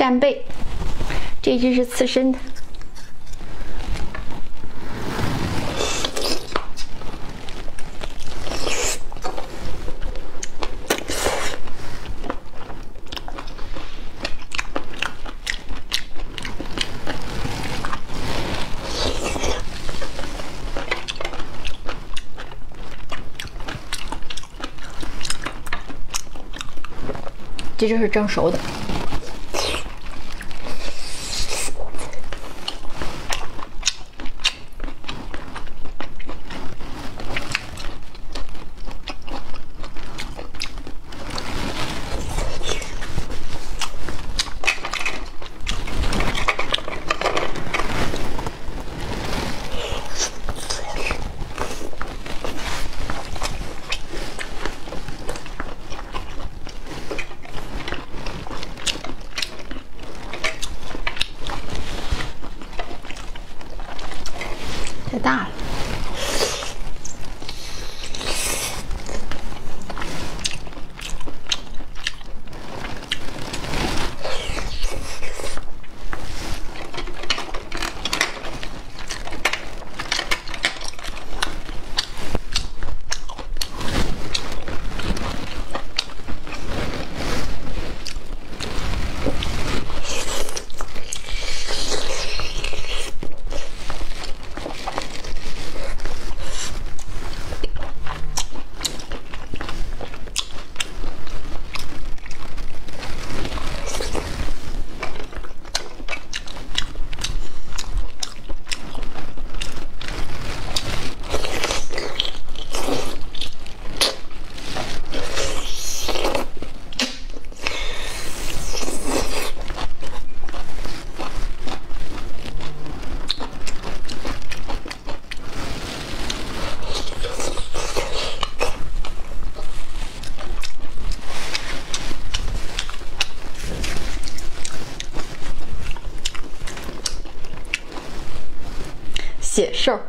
扇贝，这只是刺身的。 这就是蒸熟的。太大了，解瘦。